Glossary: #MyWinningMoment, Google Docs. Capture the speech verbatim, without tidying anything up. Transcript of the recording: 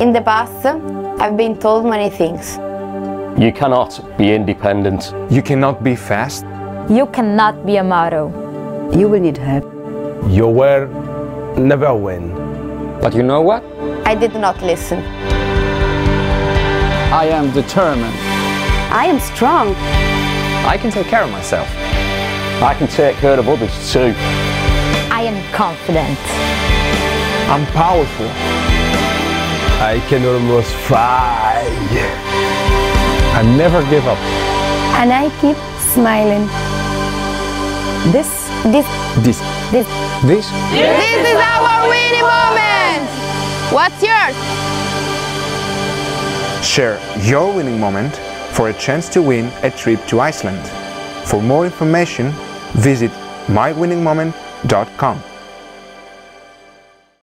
In the past, I've been told many things. You cannot be independent. You cannot be fast. You cannot be a model. You will need help. You will never win. But you know what? I did not listen. I am determined. I am strong. I can take care of myself. I can take care of others too. I am confident. I'm powerful. I can almost fly. I never give up. And I keep smiling. This, this, this, this, this. This is our winning moment! What's yours? Share your winning moment for a chance to win a trip to Iceland. For more information, visit my winning moment dot com.